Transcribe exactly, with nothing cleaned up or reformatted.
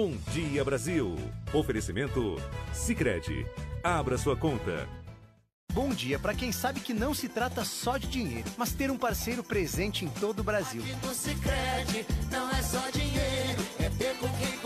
Bom Dia Brasil. Oferecimento Sicredi. Abra sua conta. Bom dia para quem sabe que não se trata só de dinheiro, mas ter um parceiro presente em todo o Brasil. Aqui no Sicredi não é só dinheiro, é ter com quem